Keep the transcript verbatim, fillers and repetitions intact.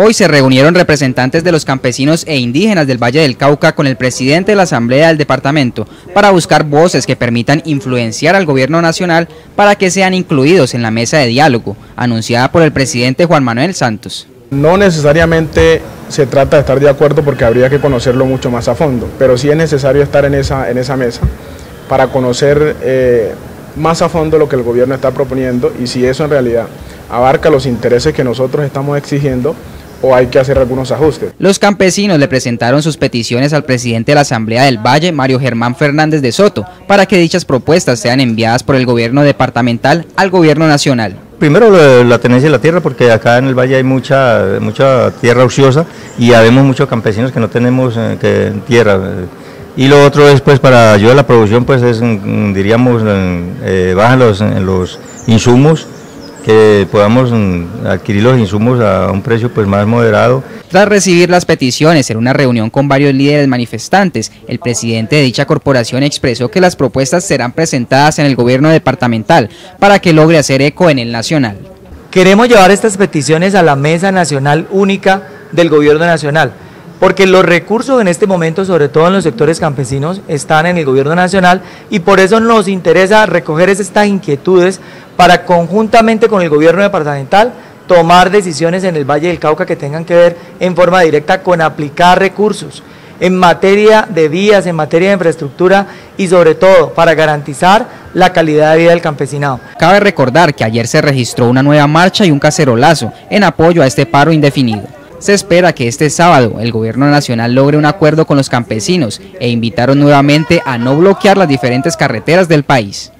Hoy se reunieron representantes de los campesinos e indígenas del Valle del Cauca con el presidente de la Asamblea del Departamento para buscar voces que permitan influenciar al Gobierno Nacional para que sean incluidos en la mesa de diálogo, anunciada por el presidente Juan Manuel Santos. No necesariamente se trata de estar de acuerdo porque habría que conocerlo mucho más a fondo, pero sí es necesario estar en esa, en esa mesa para conocer eh, más a fondo lo que el gobierno está proponiendo y si eso en realidad abarca los intereses que nosotros estamos exigiendo, o hay que hacer algunos ajustes. Los campesinos le presentaron sus peticiones al presidente de la Asamblea del Valle, Mario Germán Fernández de Soto, para que dichas propuestas sean enviadas por el Gobierno Departamental al Gobierno Nacional. Primero, la tenencia de la tierra, porque acá en el Valle hay mucha, mucha tierra ociosa y habemos muchos campesinos que no tenemos eh, que, tierra. Y lo otro es, pues, para ayudar a la producción, pues, es, diríamos, eh, bajan los, los insumos, que podamos adquirir los insumos a un precio pues más moderado. Tras recibir las peticiones en una reunión con varios líderes manifestantes, el presidente de dicha corporación expresó que las propuestas serán presentadas en el gobierno departamental para que logre hacer eco en el nacional. Queremos llevar estas peticiones a la mesa nacional única del gobierno nacional, porque los recursos en este momento, sobre todo en los sectores campesinos, están en el gobierno nacional y por eso nos interesa recoger estas inquietudes para conjuntamente con el gobierno departamental tomar decisiones en el Valle del Cauca que tengan que ver en forma directa con aplicar recursos en materia de vías, en materia de infraestructura y sobre todo para garantizar la calidad de vida del campesinado. Cabe recordar que ayer se registró una nueva marcha y un cacerolazo en apoyo a este paro indefinido. Se espera que este sábado el Gobierno Nacional logre un acuerdo con los campesinos e invitaron nuevamente a no bloquear las diferentes carreteras del país.